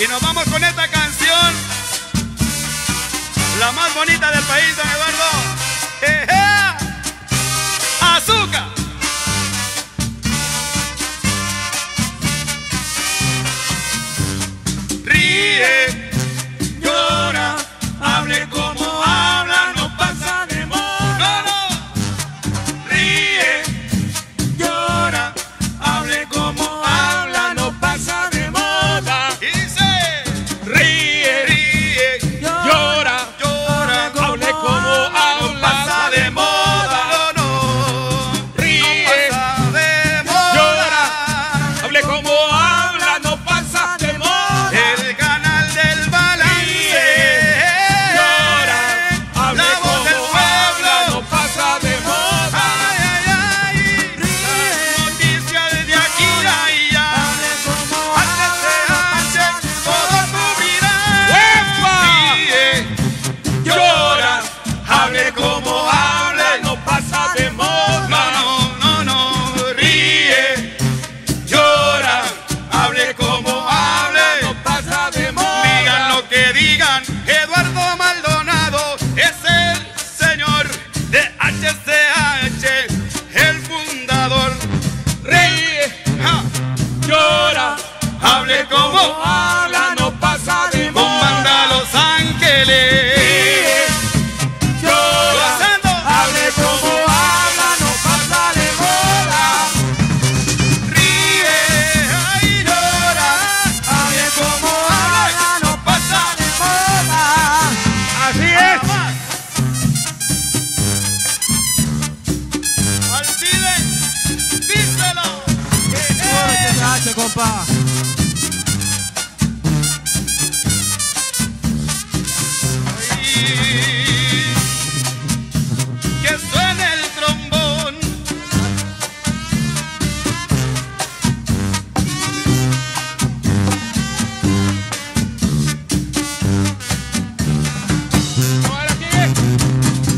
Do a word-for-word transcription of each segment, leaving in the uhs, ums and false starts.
Y nos vamos con esta canción, la más bonita del país, don Eduardo. ¡Eje! ¡Azúcar! Ríe, llora, hable como habla, no pasa de moda. Ríe, llora, hable como habla, no pasa de moda. Ríe, ríe, llora, llora, hable como habla, no pasa de moda. Ríe, llora, hable como habla, no pasa de moda. El canal del balance. Llora, hable como habla, no pasa de moda. Ay, ay, ay. La noticia desde aquí y allá. Hable como habla, no pasa de moda. Toda tu vida. Ríe, llora, hable como habla, no pasa de moda. No, no, no, no. Ríe, llora, hable como hable, no pasa de moda. Digan lo que digan, Eduardo Maldonado es el señor de H C H, el fundador. Ríe, ja, llora, hable como habla, no pasa de moda. Manda a Los Ángeles. Ríe, llora, Gozando. hable como habla, no pasa de moda. Ríe, ay, llora, hable como habla, no pasa de moda. Así es. Alcides, díselo. Oye, gracias, compa. Que suene el trombón. Ahora quién es.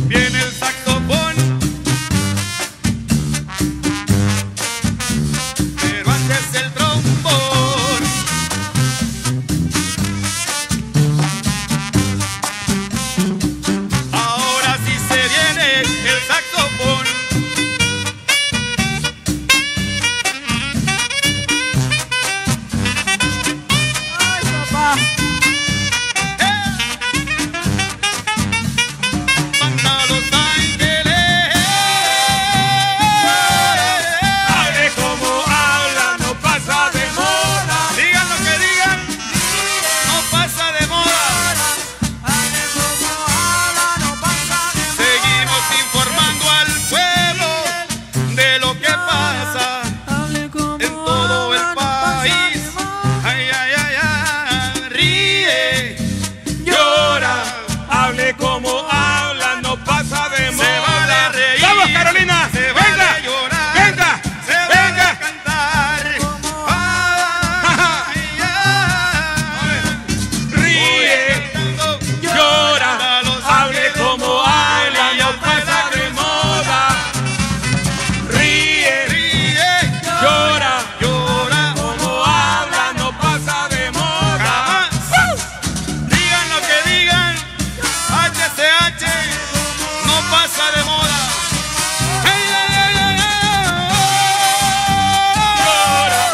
Viene el saxofón, pero antes el trombón. Ahora sí se viene el saxofón. Ay, papá. Manda a Los Ángeles. Hable como habla, no pasa de moda. Digan lo que digan, no pasa de moda. Hable como habla, no pasa de moda. Seguimos informando al pueblo de lo que pasa Hable como en todo el país. Ay, ay, ay, ay. Ríe, llora, hable como habla, no pasa de moda. vale reír, ¡Vamos, Carolina! se vale ¡Venga! llorar, ¡Venga! se vale ¡Venga! cantar. Ay, ay, Ríe, ay. llora, hable como habla, no pasa de moda. Ríe, Ríe, llora, llora, como habla, no pasa de moda. Digan lo que digan, H C H no pasa de moda. ¡Ey, ey, ey, ey, ey! ¡Bravo!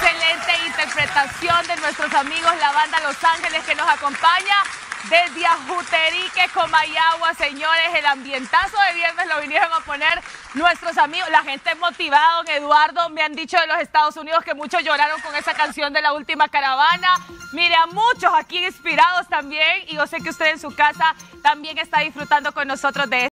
Excelente interpretación de nuestros amigos, la banda Los Ángeles, que nos acompaña desde Ajuterique, Comayagua. Señores, el ambientazo de viernes lo vinieron a poner nuestros amigos. La gente motivada, don Eduardo. Me han dicho de los Estados Unidos que muchos lloraron con esa canción de La Última Caravana. Mire, a muchos aquí inspirados también. Y yo sé que usted en su casa también está disfrutando con nosotros de esto.